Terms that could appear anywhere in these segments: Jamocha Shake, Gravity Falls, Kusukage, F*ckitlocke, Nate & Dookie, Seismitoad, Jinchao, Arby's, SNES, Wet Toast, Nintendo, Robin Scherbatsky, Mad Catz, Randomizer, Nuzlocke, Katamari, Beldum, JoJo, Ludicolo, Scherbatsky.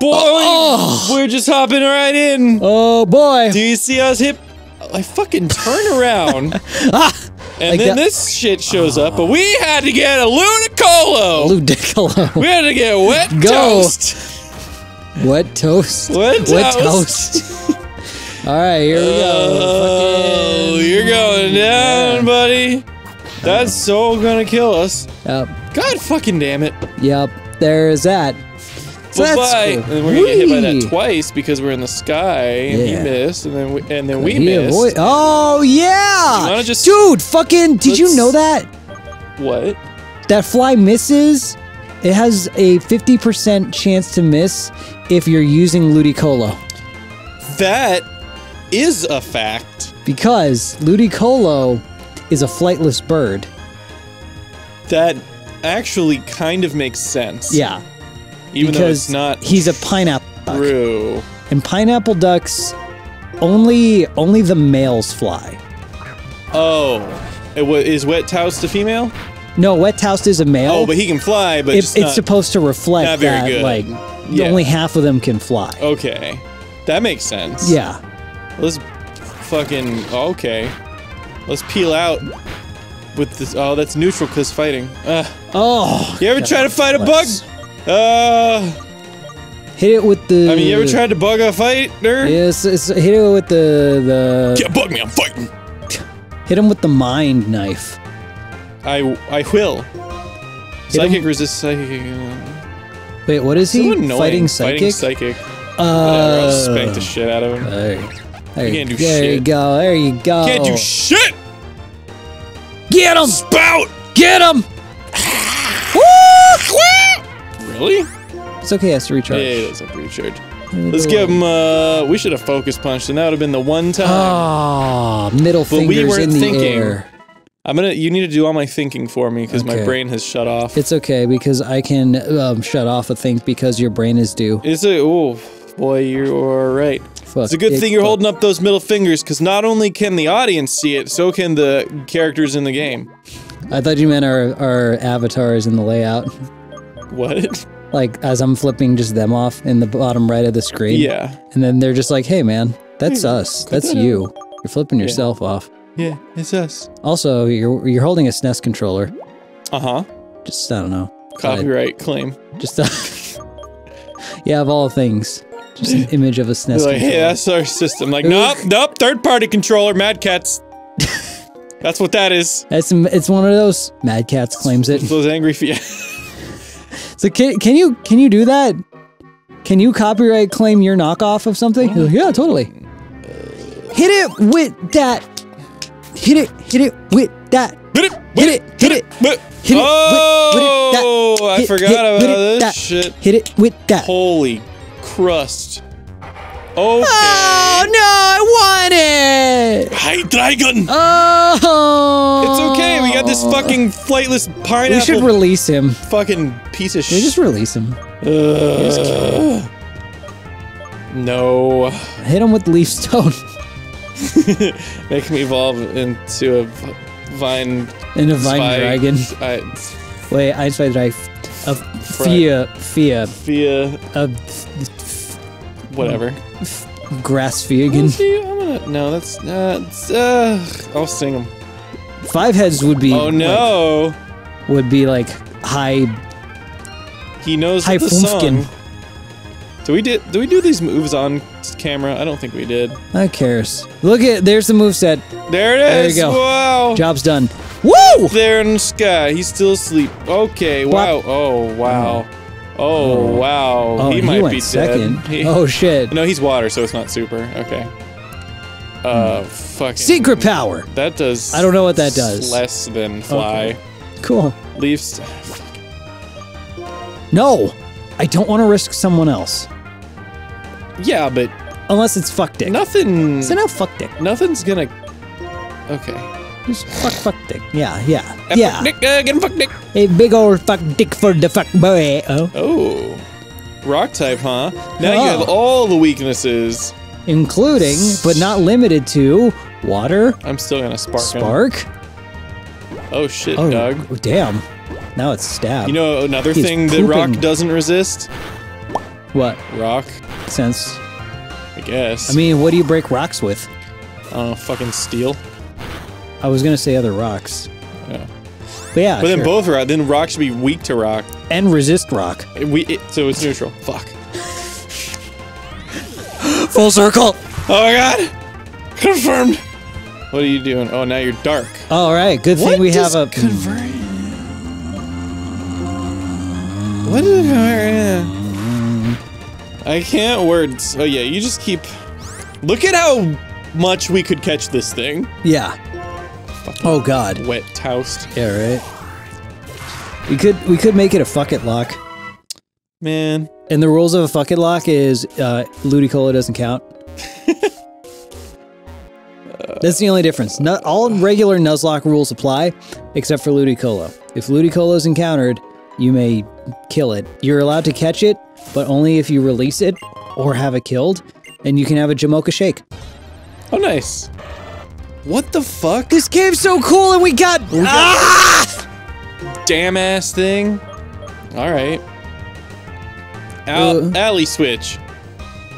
Boy, oh. We're just hopping right in. Oh boy. Do you see us hip? I fucking turn around. And like then this shit shows up, but we had to get a Ludicolo. Ludicolo. We had to get Wet Toast. Wet Toast? Wet Toast. All right, here we go. Oh, you're going down, buddy. That's so gonna kill us. Yep. God fucking damn it. Yep, there is that. So that's cool. And we're gonna get hit by that twice because we're in the sky and he missed, and then we missed. Oh yeah, just, dude! Fucking! Did you know that? What? That fly misses. It has a 50% chance to miss if you're using Ludicolo. That is a fact. Because Ludicolo is a flightless bird. That actually kind of makes sense. Yeah. Even because it's not he's a pineapple duck. And pineapple ducks, only the males fly. Oh, is Wet Toast a female? No, Wet Toust is a male. Oh, but he can fly, but it's not, supposed to reflect not very that, good. Like, yeah. Only half of them can fly. Okay, that makes sense. Yeah. Let's fucking, okay. Let's peel out with this, oh, that's neutral because fighting. Oh. You ever try to fight a bug? Hit it with the. I mean, you ever tried to bug a fighter? Yes, hit it with the. Can't bug me, I'm fighting. Hit him with the mind knife. I will. Psychic resists psychic. Wait, what is he? Fighting psychic. Fighting psychic. Whatever, I'll spank the shit out of him. You can't do shit. There you go. There you go. Can't do shit. Get him. Spout. Get him. Really? It's okay, it has to recharge. Yeah, it does have to recharge. Let's give him, we should have focus punched, and that would have been the one time. Ah, middle fingers in the air. You need to do all my thinking for me, because my brain has shut off. It's okay, because I can shut off a think because your brain is due. Is it? Oh, boy, you're right. Fuck, it's a good thing you're holding up those middle fingers, because not only can the audience see it, so can the characters in the game. I thought you meant our avatars in the layout. What? Like, as I'm flipping just them off in the bottom right of the screen. Yeah. And then they're just like, hey man, that's us. That's you. You're flipping yourself off. Yeah, it's us. Also, you're holding a SNES controller. Uh-huh. Just, I don't know. Copyright claim. Just, yeah, of all things. Just an image of a SNES controller. Like, hey, that's our system. Like, nope, third-party controller, Mad Catz. That's what that is. It's one of those. Mad Catz claims it. Those angry So can you do that? Can you copyright claim your knockoff of something? Like, yeah, totally. Hit it with that. Hit it with that. Hit it. Oh, with that. I forgot about this shit. Hit it with that. Holy crust. Okay. Oh no, I won it. Hi, dragon. Oh. It's okay. We got this fucking flightless pineapple. We should release him. Fucking piece of shit. We just release him. No. Hit him with leaf stone. Make him evolve into a vine. Into a vine dragon. Wait, I spy dragon. Fia. Whatever. Grass vegan. No, that's not. I'll sing them. Five heads would be. Oh no. Like, would be like high. He knows high the song. Do we do these moves on camera? I don't think we did. Who cares? Look at there's the moveset. There it is. There you go. Wow. Job's done. Woo! There in the sky. He's still asleep. Okay. Wow. Oh wow. Oh wow! Oh, he might went be second. Dead. Oh shit! No, he's water, so it's not super. Okay. Fucking secret power. That does. I don't know what that does. Less than fly. Okay. Cool. Leaves. No, I don't want to risk someone else. Yeah, but unless it's fuck dick. Nothing. It's not fuck dick. Nothing's gonna. Okay. Just fuck dick. Yeah. Dick, get him fuck dick. A big old fuck dick for the fuck boy. Oh. Rock type, huh? Now you have all the weaknesses. Including, but not limited to, water. I'm still gonna spark him. Oh shit, Doug. Damn. Now it's stab. You know another thing that rock doesn't resist? What? Rock. Sense. I guess. I mean, what do you break rocks with? I don't know, fucking steel. I was gonna say other rocks. Yeah. But yeah, then both rock. Then rock should be weak to rock. And resist rock. So it's neutral. Fuck. Full circle! Oh my god! Confirmed! What are you doing? Oh, now you're dark. Alright, good thing we have a... Confirmed? What is it? I can't words. Oh yeah, you just keep... Look at how much we could catch this thing. Yeah. Fucking oh god. Wet toast. Yeah, right. We could make it a fuck it lock. Man. And the rules of a fuck it lock is Ludicolo doesn't count. That's the only difference. Not all regular Nuzlocke rules apply, except for Ludicolo. If Ludicolo is encountered, you may kill it. You're allowed to catch it, but only if you release it or have it killed, and you can have a Jamocha Shake. Oh, nice. What the fuck? This game's so cool, and we got... Ah! Damn-ass thing. All right. Alley switch.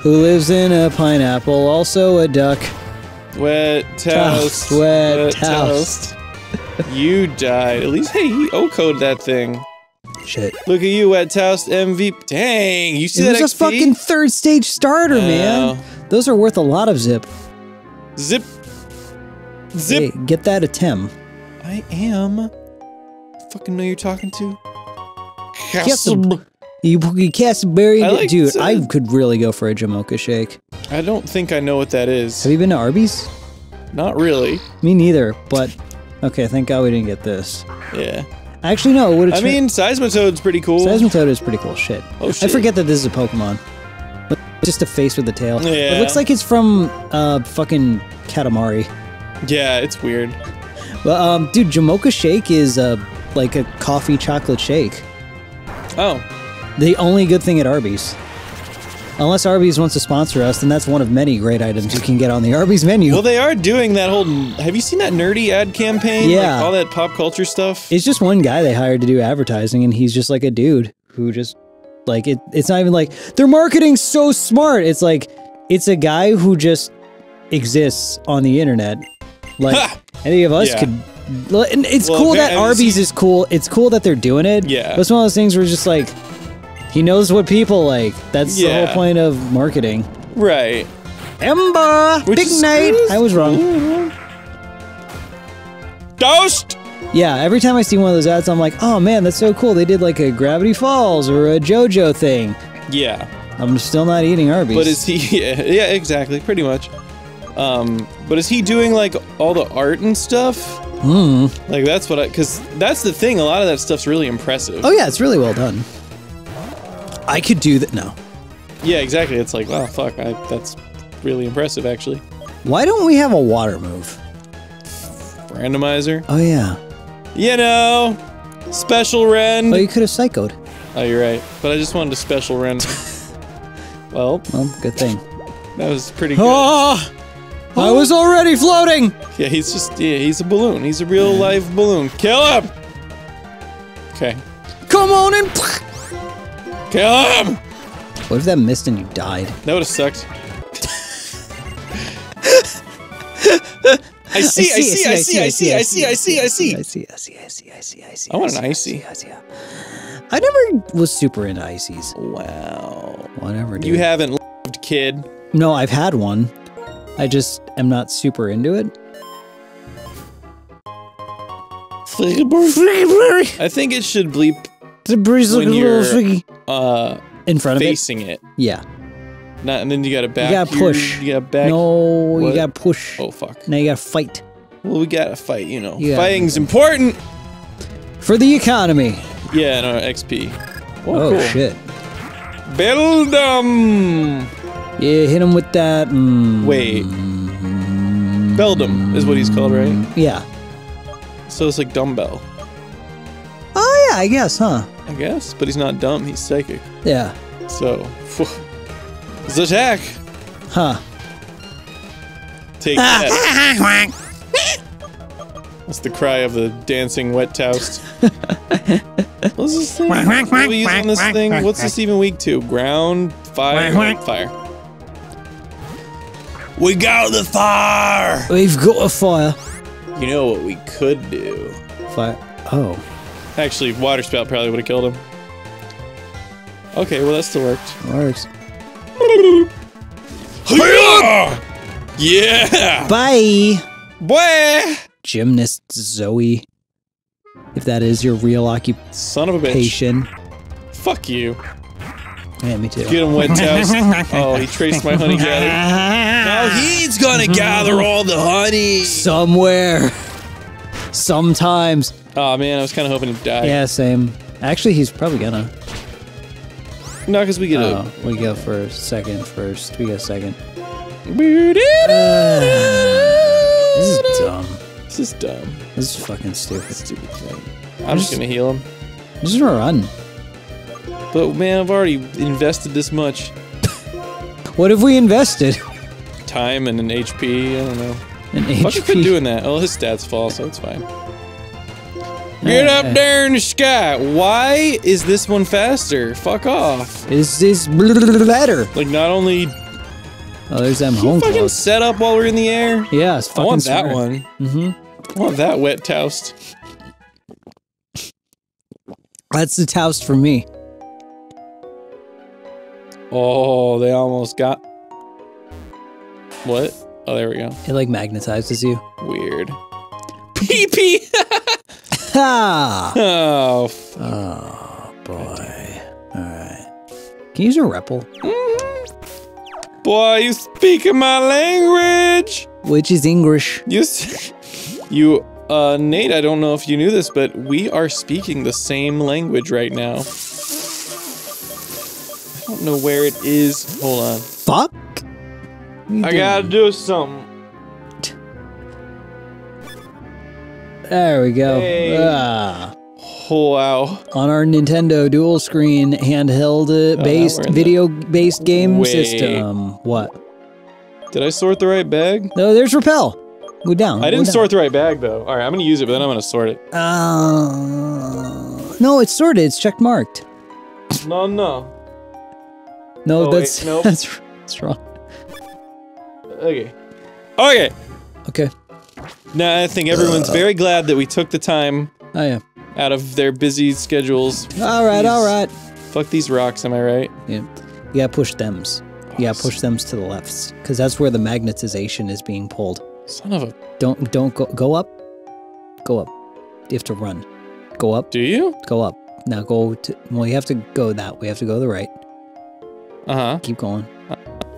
Who lives in a pineapple, also a duck. Wet toast. Wet toast. You died. At least, hey, he O-coded that thing. Shit. Look at you, Wet Toast MVP. Dang, you see that XP? It was a fucking third stage starter, man. Those are worth a lot of zip. Zip. Zip. Hey, get that a tem. I am. Fucking know you're talking to. You Casberry, like dude. I could really go for a Jamocha Shake. I don't think I know what that is. Have you been to Arby's? Not really. Me neither. But okay, thank God we didn't get this. Yeah. Actually, no. I mean, Seismitoad's pretty cool. Seismitoad is pretty cool. Shit. Oh shit. I forget that this is a Pokemon. Just a face with a tail. Yeah. It looks like it's from fucking Katamari. Yeah, it's weird. Well, dude, Jamocha Shake is like a coffee chocolate shake. Oh. The only good thing at Arby's. Unless Arby's wants to sponsor us, then that's one of many great items you can get on the Arby's menu. Well, they are doing that whole... Have you seen that nerdy ad campaign? Yeah. Like, all that pop culture stuff? It's just one guy they hired to do advertising, and he's just like a dude who just... Like, it's not even like, their marketing's so smart! It's like, it's a guy who just exists on the internet. Like, any of us could... And it's cool that Arby's is cool. It's cool that they're doing it. Yeah. But it's one of those things where it's just like... He knows what people like. That's the whole point of marketing. Right. Ember! Big night! I was wrong. Toast! Yeah, every time I see one of those ads, I'm like, oh man, that's so cool. They did like a Gravity Falls or a JoJo thing. Yeah. I'm still not eating Arby's. But is he... Yeah, exactly. Pretty much. But is he doing like all the art and stuff? Mm. Like that's what I... Because that's the thing. A lot of that stuff's really impressive. Oh yeah, it's really well done. I could do that. No. Yeah, exactly. It's like, wow, fuck. That's really impressive, actually. Why don't we have a water move? Randomizer? Oh, yeah. You know, special rend. Oh, you could have psychoed. Oh, you're right. But I just wanted to special rend. Well, good thing. That was pretty good. Oh! I was already floating! Yeah, he's just, he's a balloon. He's a real life balloon. Kill him! Okay. Come on and... Kill him! What if that missed and you died? That would have sucked. I see. I want an icy. I never was super into ices. Wow. Whatever, dude. You haven't lived, kid. No, I've had one. I just am not super into it. I think it should bleep. The breeze when you're in front of facing it. Yeah. Not, and then you gotta back. You gotta push. You gotta back. No, what? You gotta push. Oh fuck. Now you gotta fight. Well, we gotta fight, you know. Fighting's important for the economy. Yeah, and our XP. Oh cool. Shit. Beldum. Yeah, hit him with that. Wait. Beldum is what he's called, right? Yeah. So it's like dumbbell. Oh yeah, I guess, huh? I guess, but he's not dumb, he's psychic. Yeah. So, his attack! Huh. Take that. That's the cry of the dancing wet toast. Well, was this thing? What we use on this thing? What's this even weak to? Ground, fire, fire. We got the fire! We've got a fire. You know what we could do? Fire. Oh. Actually, water spout probably would have killed him. Okay, well that still worked. Works. Yeah! Bye! Bye! Gymnast Zoe. If that is your real occupation. Son of a bitch. Fuck you. Yeah, me too. Get him, Wet Toast. Oh, he traced my honey gather. Now he's gonna gather all the honey! Somewhere. Sometimes. Aw, man, I was kind of hoping he'd die. Yeah, same. Actually, he's probably gonna. No, because we get a... We go for second first. We go second. This is dumb. This is dumb. This is fucking stupid. Stupid thing. I'm just gonna heal him. I'm just gonna run. But man, I've already invested this much. What have we invested? Time and an HP, I don't know. An HP? Fuck, you quit doing that. Oh, his stats fall, so it's fine. Get up there in the sky. Why is this one faster? Fuck off. Is this better? Like, not only... Oh, there's that home fucking clothes. Set up while we're in the air? Yeah, it's fucking I want smart. That one. Mm-hmm. I want that Wet Toast. That's the toast for me. Oh, they almost got... What? Oh, there we go. It, like, magnetizes you. Weird. Pee-pee! Oh, fuck. Oh, boy. Alright. Can you use a REPL? Mm-hmm. Boy, you speaking my language! Which is English. Nate, I don't know if you knew this, but we are speaking the same language right now. I don't know where it is. Hold on. Fuck? I gotta do something. There we go. Hey. Ah. Oh, wow. On our Nintendo dual screen handheld based video based game system. What? Did I sort the right bag? No, there's repel. Go down. I didn't sort the right bag though. Alright, I'm gonna use it, but then I'm gonna sort it. No, it's sorted, it's check marked. No, that's wait, nope. That's wrong. Okay. Now, I think everyone's very glad that we took the time out of their busy schedules. All right. Fuck these rocks, am I right? Yeah. You gotta push thems. You gotta push thems to the lefts, because that's where the magnetization is being pulled. Son of a... Don't go up. Go up. You have to run. Go up. Do you? Go up. Now go to... Well, you have to go that way. You have to go to the right. Uh-huh. Keep going.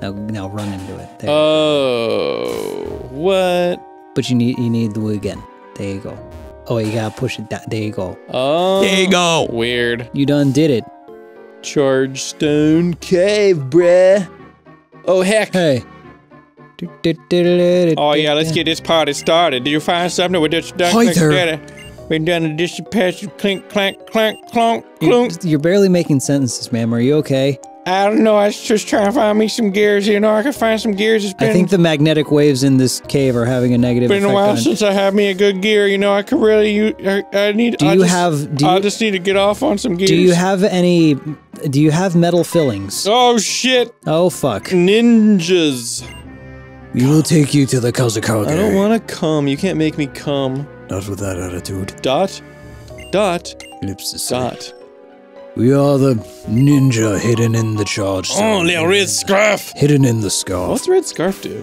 Now run into it. There. Oh, what? But you need the wood again. There you go. Oh, you gotta push it down. There you go. Oh, there you go. Weird. You done did it. Charge Stone Cave, bruh. Oh heck. Hey. Oh yeah, let's get this party started. Did you find something with this? Hi there. We're done a dispatch. Clink, clank, clank, clonk, clonk. You're barely making sentences, ma'am. Are you okay? I don't know, I was just trying to find me some gears, you know, I can find some gears. It's been, I think the magnetic waves in this cave are having a negative effect. It's been a while since I had me a good gear, you know, I could really use, I just need to get off on some gears. Do you have metal fillings? Oh shit! Oh fuck. Ninjas. We will take you to the Kusukage. I don't want to come, you can't make me come. Not with that attitude. Dot. Ellipsis. Dot. We are the ninja hidden in the charge. Only a red scarf! Hidden in the scarf. What's red scarf do?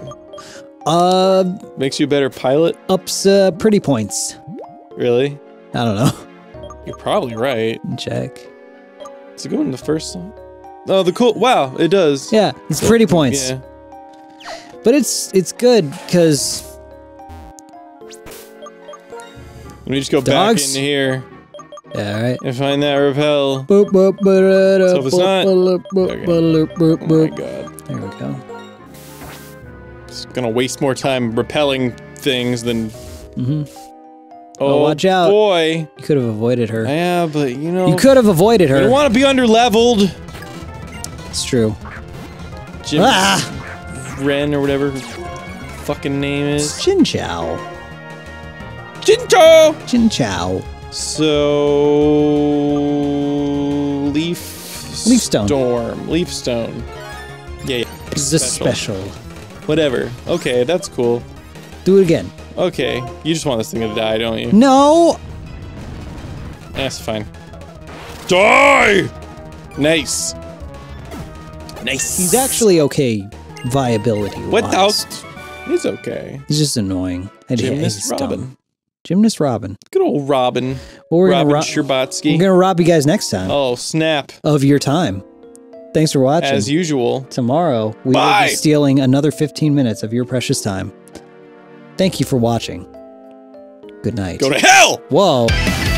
Makes you a better pilot? Ups, pretty points. Really? I don't know. You're probably right. Check. Does it go in the first song? Oh, the cool- wow, it does. Yeah, it's pretty points. Yeah. But it's good, because... Let me just go back in here. Yeah, all right. And find that repel. So if it's not... Okay. Oh my god. There we go. It's gonna waste more time repelling things than... Oh, watch out. Boy. You could have avoided her. Yeah, but you know... You could have avoided her. You don't want to be under-leveled. It's true. Jim... Ren or whatever her fucking name is. It's Jinchao. Jinchao! Jinchao. So... Leafstone. Storm. Leafstone. Yeah. This is special. Whatever. Okay, that's cool. Do it again. Okay. You just want this thing to die, don't you? No! That's fine. Die! Nice. Nice. He's actually okay viability wise. What the hell? He's okay. He's just annoying. Gymnast Robin. Dumb. Gymnast Robin. Good old Robin. Well, we're Robin Scherbatsky. We're going to rob you guys next time. Oh, snap. Of your time. Thanks for watching. As usual. Tomorrow, we will be stealing another 15 minutes of your precious time. Thank you for watching. Good night. Go to hell! Whoa.